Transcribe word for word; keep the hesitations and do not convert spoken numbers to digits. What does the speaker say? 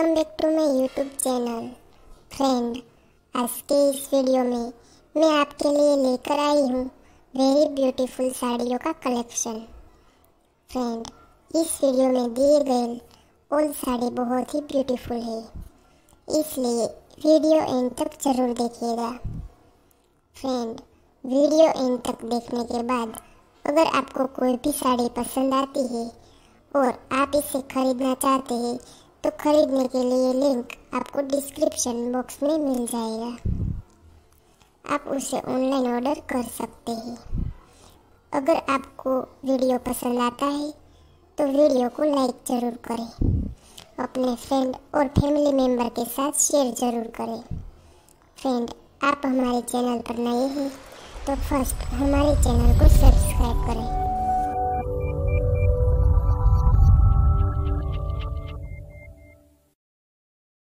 Welcome back to my YouTube channel friend. आज के इस वीडियो में मैं आपके लिए लेकर आई हूँ वेरी ब्यूटीफुल साड़ियों का कलेक्शन। फ्रेंड, इस वीडियो में दिए गए ऑल साड़ी बहुत ही ब्यूटीफुल है, इसलिए वीडियो एंड तक जरूर देखिएगा। फ्रेंड, वीडियो एंड तक देखने के बाद अगर आपको कोई भी साड़ी पसंद आती है और आप इसे खरीदना चाहते हैं तो खरीदने के लिए लिंक आपको डिस्क्रिप्शन बॉक्स में मिल जाएगा। आप उसे ऑनलाइन ऑर्डर कर सकते हैं। अगर आपको वीडियो पसंद आता है तो वीडियो को लाइक ज़रूर करें, अपने फ्रेंड और फैमिली मेम्बर के साथ शेयर ज़रूर करें। फ्रेंड, आप हमारे चैनल पर नए हैं तो फर्स्ट हमारे चैनल को सब्सक्राइब करें